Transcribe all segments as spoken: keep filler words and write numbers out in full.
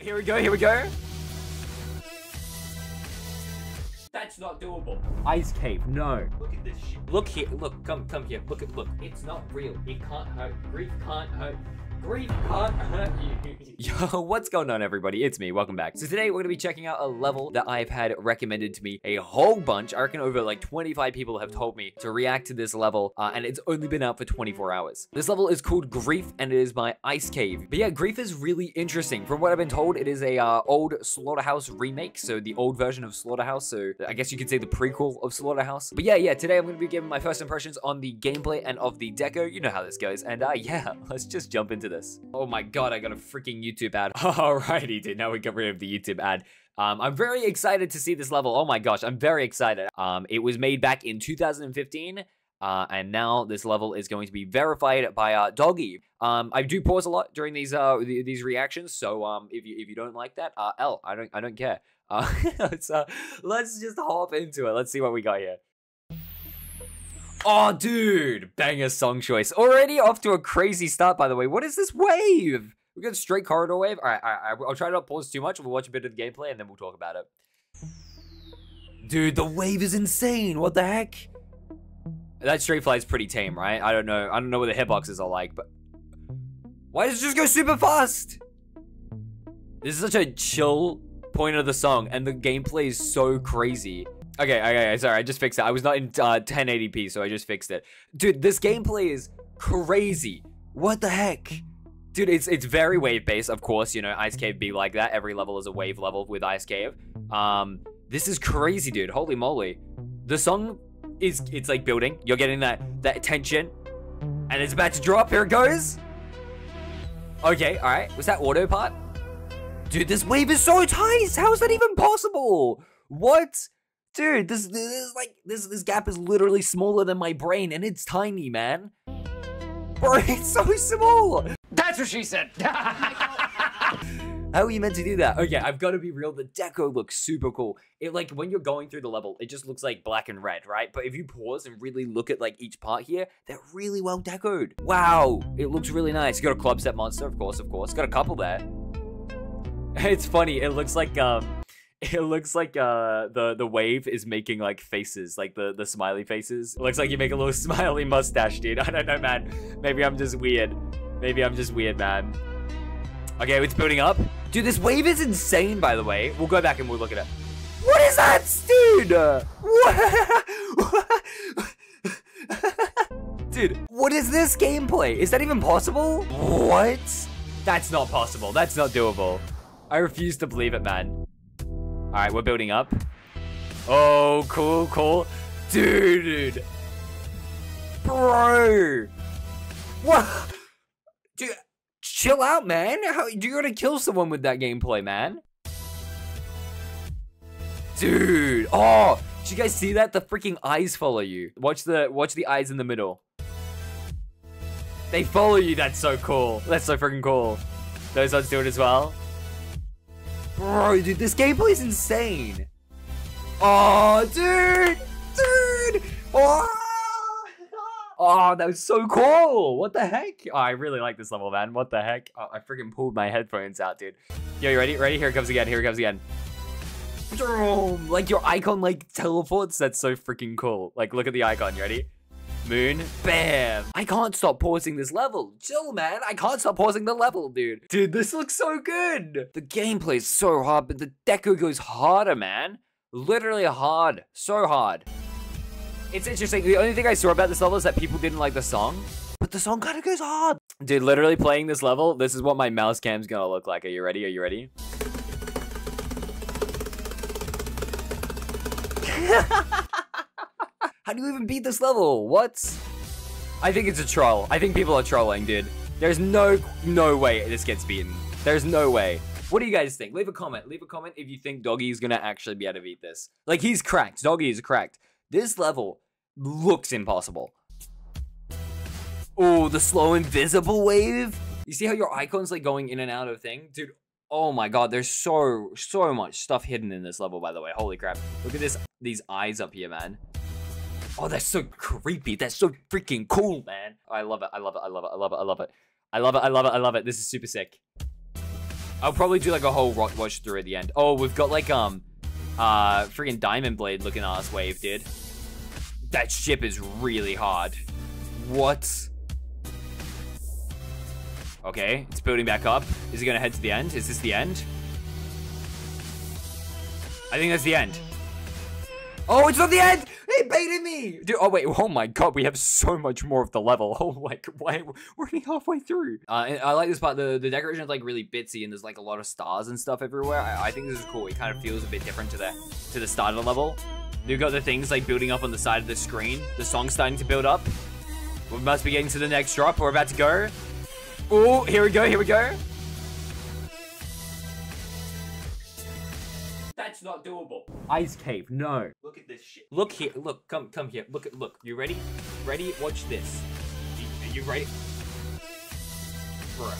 Here we go, here we go. That's not doable. Icedcave, no. Look at this shit. Look here, look, come, come here. Look at, look. It's not real. It can't hurt. Grief can't hurt. Grief can't hurt you. Yo, what's going on, everybody? It's me. Welcome back. So today, we're going to be checking out a level that I've had recommended to me a whole bunch. I reckon over like twenty-five people have told me to react to this level, uh, and it's only been out for twenty-four hours. This level is called Grief, and it is by Icedcave. But yeah, Grief is really interesting. From what I've been told, it is a uh, old Slaughterhouse remake, so the old version of Slaughterhouse, so I guess you could say the prequel of Slaughterhouse. But yeah, yeah, today I'm going to be giving my first impressions on the gameplay and of the deco. You know how this goes. And uh, yeah, let's just jump into this. Oh my god, I got a freaking YouTube ad. Alrighty, dude, now we got rid of the YouTube ad. Um, I'm very excited to see this level. Oh my gosh, I'm very excited. Um, it was made back in two thousand fifteen, uh, and now this level is going to be verified by uh, Doggie. Um, I do pause a lot during these uh th these reactions, so um, if you if you don't like that, uh, L, I don't I don't care. Uh, let's uh, let's just hop into it. Let's see what we got here. Oh, dude, banger song choice. Already off to a crazy start, by the way. What is this wave? We got a straight corridor wave. All right, all right, I'll try not to pause too much. We'll watch a bit of the gameplay and then we'll talk about it. Dude, the wave is insane. What the heck? That straight fly is pretty tame, right? I don't know. I don't know what the hitboxes are like, but why does it just go super fast? This is such a chill point of the song, and the gameplay is so crazy. Okay, okay, sorry, I just fixed it. I was not in uh, ten eighty p, so I just fixed it. Dude, this gameplay is crazy. What the heck? Dude, it's it's very wave-based, of course. You know, Icedcave be like that. Every level is a wave level with Icedcave. Um, this is crazy, dude. Holy moly. The song is, it's like building. You're getting that, that tension. And it's about to drop. Here it goes. Okay, all right. Was that auto part? Dude, this wave is so tight. How is that even possible? What? Dude, this this is like this this gap is literally smaller than my brain, and it's tiny, man. Bro, it's so small. That's what she said. How are you meant to do that? Okay, I've got to be real. The deco looks super cool. It like when you're going through the level, it just looks like black and red, right? But if you pause and really look at like each part here, they're really well decoed. Wow, it looks really nice. You got a club set monster, of course, of course. Got a couple there. It's funny. It looks like um. It looks like uh, the, the wave is making, like, faces, like the, the smiley faces. It looks like you make a little smiley mustache, dude. I don't know, man. Maybe I'm just weird. Maybe I'm just weird, man. Okay, it's building up. Dude, this wave is insane, by the way. We'll go back and we'll look at it. What is that, dude? What? Dude, what is this gameplay? Is that even possible? What? That's not possible. That's not doable. I refuse to believe it, man. All right, we're building up. Oh, cool, cool. Dude. Bro. What? Dude, chill out, man. How, you're gonna kill someone with that gameplay, man. Dude. Oh, did you guys see that? The freaking eyes follow you. Watch the, watch the eyes in the middle. They follow you. That's so cool. That's so freaking cool. Those ones do it as well. Bro, dude, this gameplay is insane. Oh, dude, dude. Oh, oh, that was so cool. What the heck? Oh, I really like this level, man. What the heck? Oh, I freaking pulled my headphones out, dude. Yo, you ready? Ready? Here it comes again. Here it comes again. Like your icon, like teleports. That's so freaking cool. Like, look at the icon. You ready? Moon. Bam. I can't stop pausing this level. Chill, man. I can't stop pausing the level, dude. Dude, this looks so good. The gameplay is so hard, but the deco goes harder, man. Literally hard. So hard. It's interesting. The only thing I saw about this level is that people didn't like the song, but the song kind of goes hard. Dude, literally playing this level, this is what my mouse cam's gonna look like. Are you ready? Are you ready? How do you even beat this level? What? I think it's a troll. I think people are trolling, dude. There's no, no way this gets beaten. There's no way. What do you guys think? Leave a comment. Leave a comment if you think Doggie is gonna actually be able to beat this. Like, he's cracked. Doggie is cracked. This level looks impossible. Oh, the slow invisible wave. You see how your icon's like going in and out of thing? Dude, oh my god, there's so, so much stuff hidden in this level, by the way. Holy crap. Look at this, these eyes up here, man. Oh, that's so creepy. That's so freaking cool, man. I love it. I love it. I love it. I love it. I love it. I love it. I love it. I love it. This is super sick. I'll probably do like a whole rock watch through at the end. Oh, we've got like um, uh, freaking Diamond Blade looking ass wave, dude. That ship is really hard. What? Okay, it's building back up. Is it gonna head to the end? Is this the end? I think that's the end. Oh, it's not the end! It baited me! Dude, oh wait, oh my god, we have so much more of the level. Oh my god, why, we're already halfway through. Uh, and I like this part, the, the decoration is like really bitsy and there's like a lot of stars and stuff everywhere. I, I think this is cool. It kind of feels a bit different to the, to the start of the level. You've got the things like building up on the side of the screen. The song's starting to build up. We must be getting to the next drop. We're about to go. Oh, here we go, here we go. That's not doable. Icedcave, no. Look at this shit. Look here, look, come come here. Look at, look, you ready? Ready? Watch this. You, are you ready? Bro,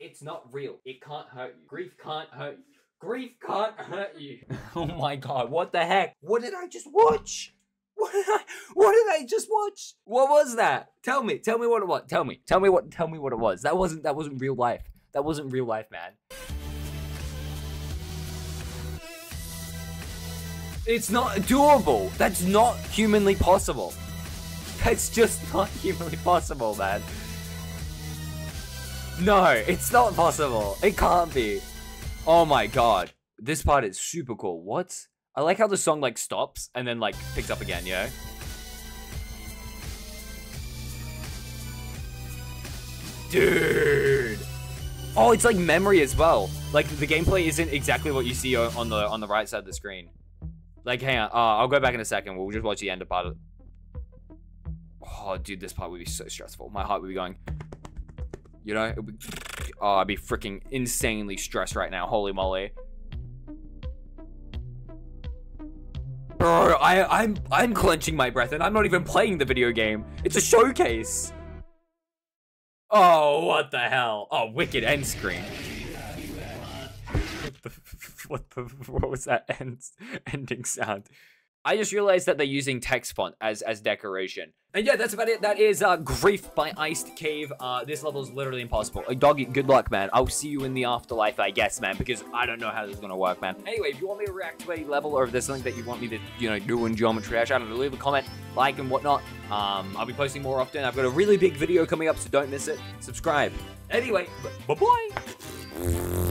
it's not real. It can't hurt you. Grief can't hurt you. Grief can't hurt you. Oh my god, what the heck? What did I just watch? What did I, what did I just watch? What was that? Tell me, tell me what it was. Tell me, tell me what, tell me what it was. That wasn't, that wasn't real life. That wasn't real life, man. It's not doable. That's not humanly possible. That's just not humanly possible, man. No, it's not possible. It can't be. Oh my god. This part is super cool. What? I like how the song like stops and then like picks up again, you know? Dude. Oh, it's like memory as well. Like the gameplay isn't exactly what you see on the on the right side of the screen. Like, hang on, uh, I'll go back in a second. We'll just watch the end of part of it. Oh, dude, this part would be so stressful. My heart would be going, you know, it'd be, oh, I'd be freaking insanely stressed right now. Holy moly. Bro, I, I'm, I'm clenching my breath and I'm not even playing the video game. It's a showcase. Oh, what the hell? Oh, wicked end screen. What the, what was that end, ending sound? I just realized that they're using text font as as decoration. And yeah, that's about it. That is uh, Grief by Icedcave. Uh, this level is literally impossible. Uh, Doggy, good luck, man. I'll see you in the afterlife, I guess, man, because I don't know how this is gonna work, man. Anyway, if you want me to react to a level or if there's something that you want me to, you know, do in Geometry Dash, I don't know, leave a comment, like, and whatnot. Um, I'll be posting more often. I've got a really big video coming up, so don't miss it. Subscribe. Anyway, bye-bye.